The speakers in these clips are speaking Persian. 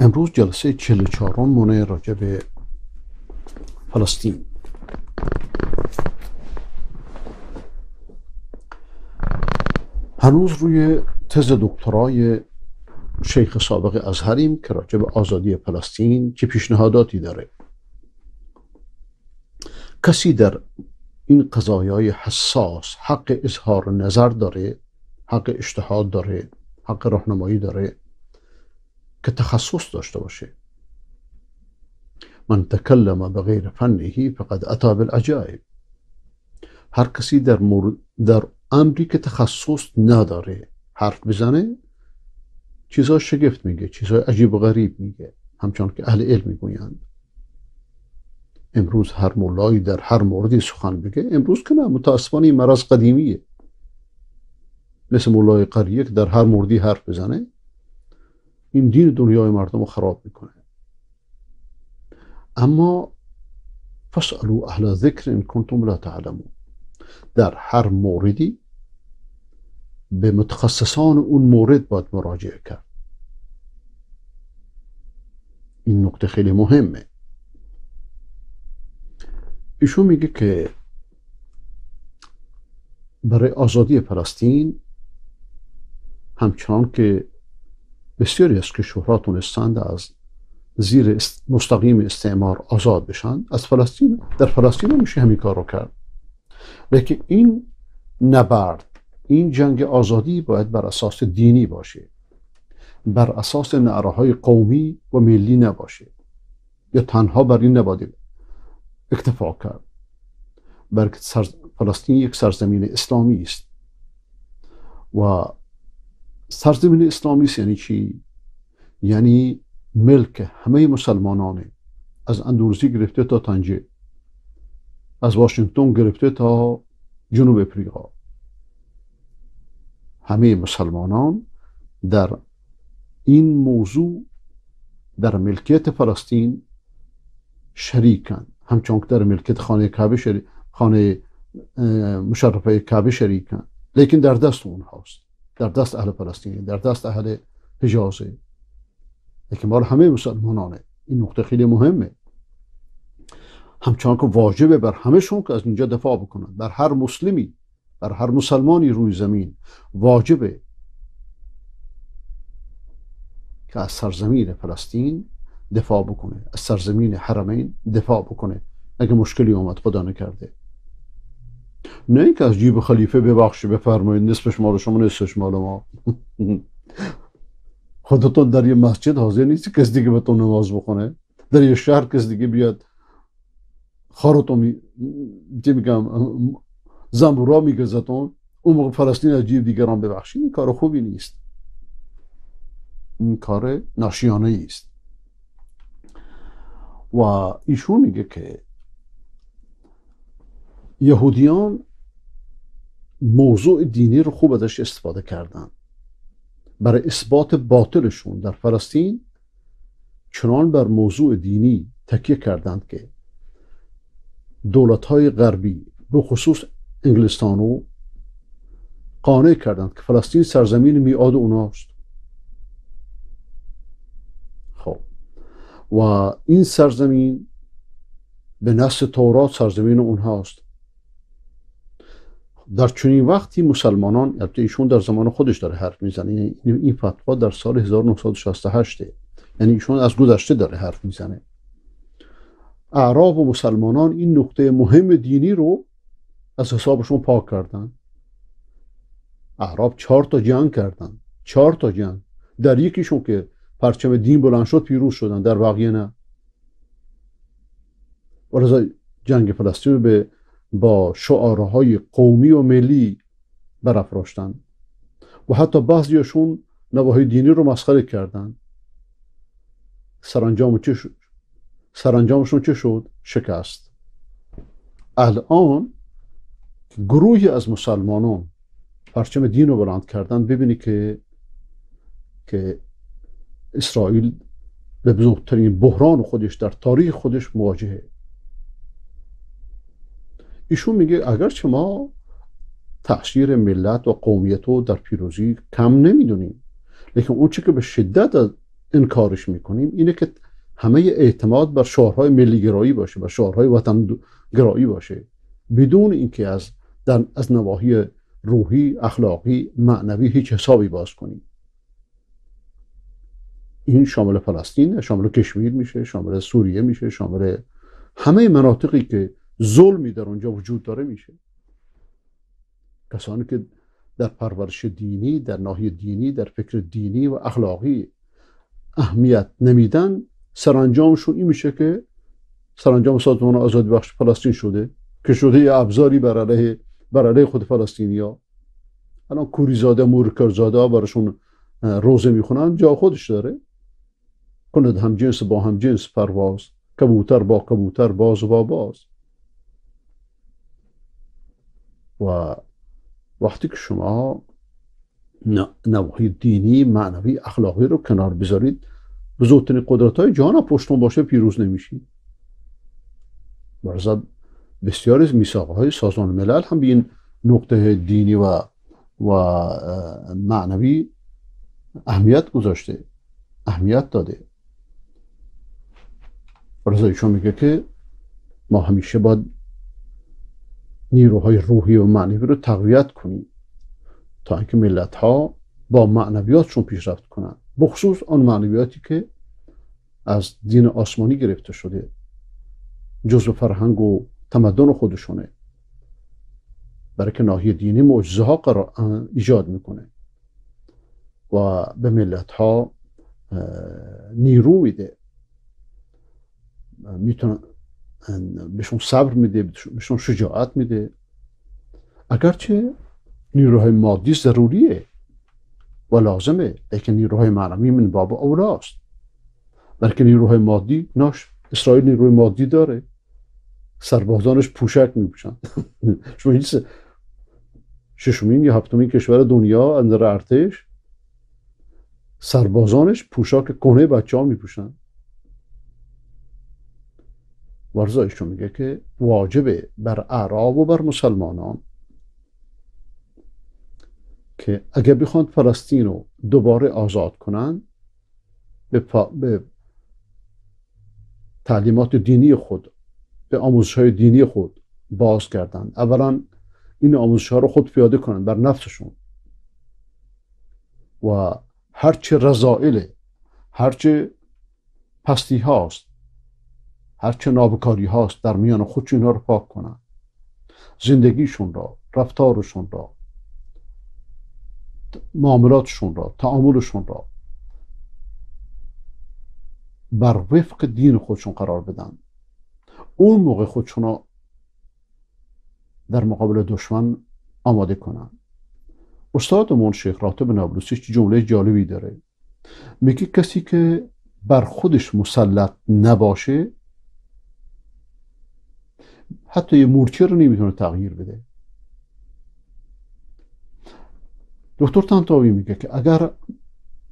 امروز جلسه 44مونه راجع به فلسطین. هنوز روی تز دکترای شیخ سابق ازهریم که راجع به آزادی فلسطین چه پیشنهاداتی داره. کسی در این قضایای حساس حق اظهار نظر داره، حق اجتهاد داره، حق راهنمایی داره که تخصص داشته باشه. من تکلم بغیر فنه فقد اتی بالعجایب. هر کسی در امری که تخصص نداره حرف بزنه، چیزا شگفت میگه، چیزای عجیب و غریب میگه، همچون که اهل علم میگویند. امروز هر مولایی در هر موردی سخن بگه، امروز که نه، متاسفانه مرض قدیمیه. مثل مولای قریه که در هر موردی حرف بزنه، این دین دنیای مردم رو خراب میکنه. اما فاسألوا اهل ذکر ان کنتم لا تعلمون، در هر موردی به متخصصان اون مورد باید مراجعه کرد. این نکته خیلی مهمه. ایشون میگه که برای آزادی فلسطین همچنان که بسیاری از کشورها تونستند از زیر مستقیم استعمار آزاد بشن، از فلسطین در فلسطین میشه همین کار رو کرد. لیکن این نبرد، این جنگ آزادی باید بر اساس دینی باشه، بر اساس نعره‌های قومی و ملی نباشه، یا تنها بر این نباید اکتفا کرد. بلکه فلسطین یک سرزمین اسلامی است. و سرزمین اسلامی است یعنی چی؟ یعنی ملک همه مسلمانانه، از اندونزی گرفته تا تنجه، از واشنگتن گرفته تا جنوب افریقا. همه مسلمانان در این موضوع، در ملکیت فلسطین شریکند، همچون که در ملکیت خانه مشرفه کعبه شریکند. لیکن در دست اونهاست، در دست اهل فلسطینی، در دست اهل حجازه، لیکن مال همه مسلمانانه. این نقطه خیلی مهمه. همچنان که واجبه بر همهشون که از اینجا دفاع بکنن، بر هر مسلمی، بر هر مسلمانی روی زمین واجبه که از سرزمین فلسطین دفاع بکنه، از سرزمین حرمین دفاع بکنه اگه مشکلی اومد، خدا نکرده. نه اینکه از جیب خلیفه ببخشید بفرمایید نصفش مال شما نصفش مال ما. خودتون در یه مسجد حاضر نیستی کس دیگه بهتون نماز بخونه، در یه شهر کس دیگه بیاد خارتون میگم زنبورا میگذتون، اون موقع فلسطین از جیب دیگران ببخشید. این کار خوبی نیست، این کار ناشیانه است. و ایشون میگه که یهودیان موضوع دینی رو خوب ازش استفاده کردن برای اثبات باطلشون در فلسطین. چنان بر موضوع دینی تکیه کردند که دولت‌های غربی به خصوص انگلستان رو قانع کردند که فلسطین سرزمین میعاد اوناست. خب، و این سرزمین به نص تورات سرزمین اونهاست. در چنین وقتی مسلمانان، البته ایشون در زمان خودش داره حرف میزنه، یعنی این فتوا در سال 1968، یعنی ایشون از گذشته داره حرف میزنه. اعراب و مسلمانان این نقطه مهم دینی رو از حسابشون پاک کردن. اعراب 4 تا جنگ کردن، 4 تا جنگ، در یکیشون که پرچم دین بلند شد پیروز شدن، در بقیه نه. ولذا جنگ فلسطین به با شعارهای قومی و ملی برافراشتن و حتی بعضیشون نواحی دینی رو مسخره کردن. سرانجامشون چه شد؟ شکست. الان گروهی از مسلمانان پرچم دین رو بلند کردن. ببینی که اسرائیل به بزرگترین بحران خودش در تاریخ خودش مواجهه. ایشون میگه اگرچه ما تأثیر ملت و قومیت رو در پیروزی کم نمیدونیم، لیکن اون چی که به شدت از انکارش میکنیم اینه که همه اعتماد بر شعارهای ملی گرایی باشه، بر شعارهای وطن گرایی باشه، بدون اینکه از نواحی روحی، اخلاقی، معنوی هیچ حسابی باز کنیم. این شامل فلسطین، شامل کشمیر میشه، شامل سوریه میشه، شامل همه مناطقی که ظلمی در اونجا وجود داره میشه. کسانی که در پرورش دینی، در ناحیه دینی، در فکر دینی و اخلاقی اهمیت نمیدن، سرانجامشون این میشه که سرانجام سازمان آزادی بخش فلسطین شده که شده یه ابزاری بر علیه خود فلسطینیا. الان کوریزاده، مورکرزاده ها براشون روزه میخونن، جا خودش داره. کند همجنس با همجنس پرواز، کبوتر با کبوتر باز و باز. و وقتی که شما نواحی دینی، معنوی، اخلاقی رو کنار بذارید، بزرگترین قدرت های جهان پشتون باشه، پیروز نمیشید. برزد بسیار از میثاق‌های سازمان ملل هم به این نقطه دینی و معنوی اهمیت گذاشته، اهمیت داده. برزد ایشون میگه که ما همیشه باید نیروهای روحی و معنوی رو تقویت کنیم تا اینکه ملت‌ها با معنویاتشون پیشرفت کنن، بخصوص آن معنویاتی که از دین آسمانی گرفته شده، جزء فرهنگ و تمدن خودشونه، برای که ناحیه دینی معجزه ها ایجاد میکنه و به ملت ها نیرو میده، میتونه بهشون صبر میده، بهشون شجاعت میده. اگرچه نیروهای مادی ضروریه و لازمه، لیکن نیروهای معنوی من باب اولاست. برای که نیروهای مادی اسرائیل نیروی مادی داره، سربازانش پوشک میپوشن. شما هیچ ششمین یا هفتمین کشور دنیا اندر ارتش، سربازانش پوشاک کهنه بچه ها میپوشن. ورزایشون میگه که واجبه بر اعراب و بر مسلمانان که اگر بخوان فلسطین رو دوباره آزاد کنن، به تعلیمات دینی خود، به آموزش های دینی خود باز کردن. اولا این آموزش ها رو خود پیاده کنن بر نفسشون، و هرچه رذائله، هرچه پستی هاست، هرچه نابکاری هاست در میان خودشون رو پاک کنن، زندگیشون را، رفتارشون را، معاملاتشون را، تعاملشون را بر وفق دین خودشون قرار بدن. اون موقع خودشون را در مقابل دشمن آماده کنن. استادمون شیخ راتب نابلسی چه جمله جالبی داره، میگه کسی که بر خودش مسلط نباشه حتی یه مورچه رو نمیتونه تغییر بده. دکتر طنطاوی میگه که اگر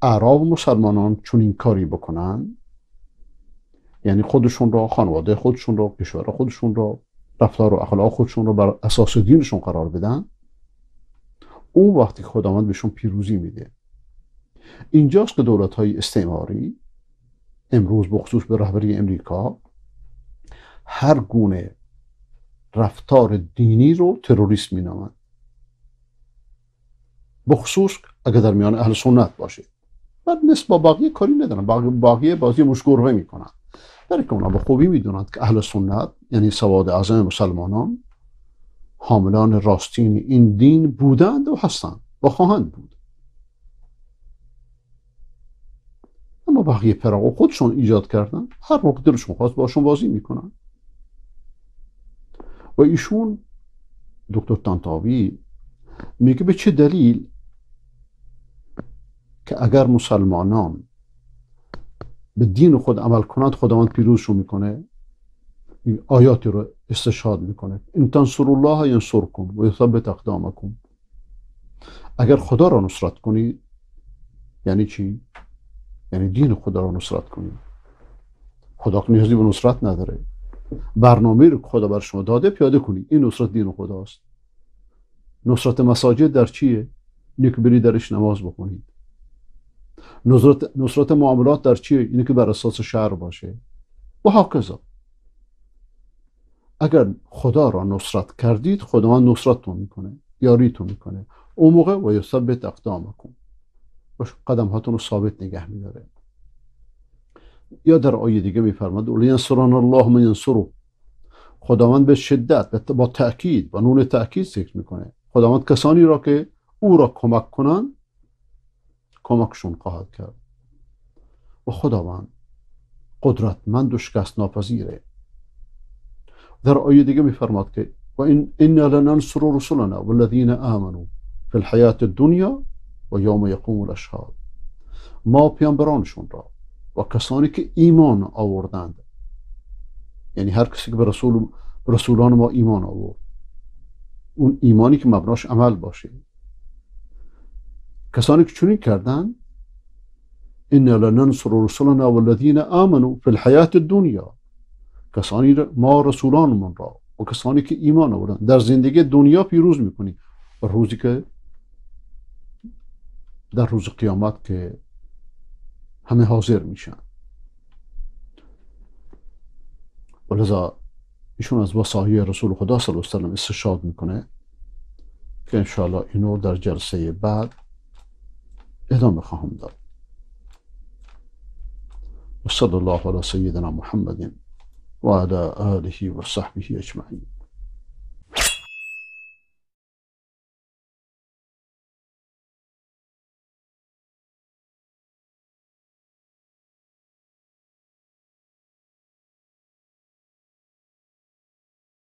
اعراب و مسلمانان چون این کاری بکنن، یعنی خودشون را، خانواده خودشون را، کشور خودشون را، رفتار و اخلاق خودشون را بر اساس دینشون قرار بدن، اون وقتی خداوند بهشون پیروزی میده. اینجاست که دولت های استعماری امروز بخصوص به رهبری امریکا هر گونه رفتار دینی رو تروریست مینامند، بخصوص اگر در میان اهل سنت باشه. بعد نسبت با بقیه کاری ندارن، بقیه بازی مشگربه میکنن، برای که اونا به خوبی میدونند که اهل سنت یعنی سواد اعظم مسلمانان حاملان راستین این دین بودند و هستند و خواهند بود. اما بقیه پراغو خودشون ایجاد کردن، هر موقع دلشون خواست باشون بازی میکنن. و ایشون دکتر طنطاوی میگه به چه دلیل که اگر مسلمانان به دین خود عمل کنند خداوند پیروزشون میکنه. این آیاتی رو استشهاد میکنه، ان تنصروا الله ینصرکم و یثبت اقدامکم. اگر خدا را نصرت کنی یعنی چی؟ یعنی دین خدا را نصرت کنی. خدا که نیازی به نصرت نداره، برنامه رو که خدا بر شما داده پیاده کنی، این نصرت دین خداست. نصرت مساجد در چیه؟ نیک بری درش نماز بخونید. نصرت معاملات در چیه؟ اینه که بر اساس شرع باشه و هاکذا. اگر خدا را نصرت کردید خدا نصرتتون میکنه، یاریتون میکنه، اون موقع و یثبت اقدامکم، قدم هاتون رو ثابت نگه میداره. یا در آیه دیگه میفرماد لینصرن الله من ینصره، خداوند به شدت با تأکید و نون تأکید ذکر میکنه، خداوند کسانی را که او را کمک کنن کمکشون خواهد کرد و خداوند قدرتمند و شکست ناپذیره. در آیه دیگه میفرماد که و انا لننصر رسلنا والذین آمنوا فی الحیاة الدنیا و یوم یقوم الاشهاد، ما پیامبرانشون را و کسانی که ایمان آوردند، یعنی هر کسی که به رسولان ما ایمان آورد، اون ایمانی که مبناش عمل باشه، کسانی که چنین کردن انا لننصر رسلنا والذین آمنوا فی الحیاة الدنیا، کسانی ما رسولانمون را و کسانی که ایمان آوردن در زندگی دنیا پیروز میکنی و روزی که در روز قیامت که همه حاضر میشن. ولذا ایشون از وصایای رسول خدا صلی الله علیه و سلم استشهاد میکنه که انشاءالله اینو در جلسه بعد ادامه خواهم داد. و صلی الله علی سیدنا محمد و علی آله و صحبه اجمعین.